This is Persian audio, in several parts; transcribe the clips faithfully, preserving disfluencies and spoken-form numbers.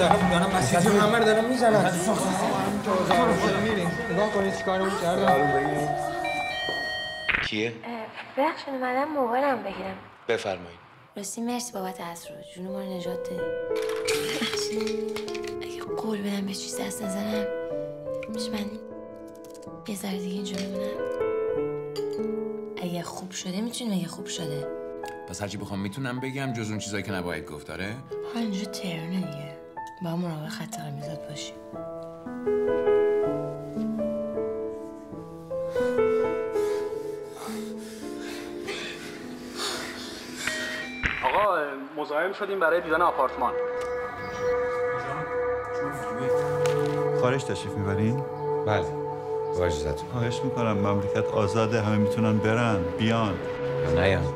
سلام دارم مسیجی همه رو دارم میزنم نگاه کنید چی کارمون کردم کیه؟ ببخشید اومدم موبایلم بگیرم بفرمایید راستی مرسی بابت عصر رو جون ما رو نجات دادی اگه قول بدم به چیز دست نزنم میشه من یه ذره دیگه اینجا بمونم اگه خوب شده میتونیم اگه خوب شده پس هرچی بخوام میتونم بگم جز اون چیزایی که نباید گفت داره؟ حالا اینجا تهرانه دیگه با مراقب خط قرمزات باشیم آقا مزاحم شدیم برای دیدن آپارتمان خارج تشریف میبرین؟ بله با اجازتون خواهش میکنم مملکت آزاده همه میتونن برن بیان یا نیان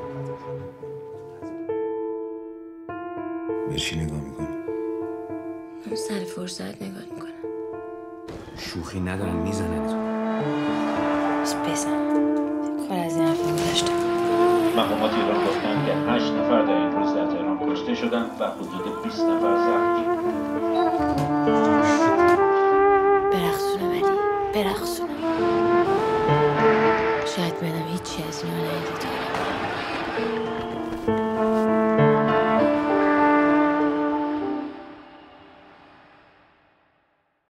به چی نگاه میکنی؟ من سر فرصت نگاه میکنم شوخی ندارن میزننتون بس بزن کار از این حرفا گذشته مقامات ایران گفتن که هشت نفر در این روز در تهران کشته شدن و حدود بیست نفر زخمی برخصونم شاید منم هیچی از اینا ندیدم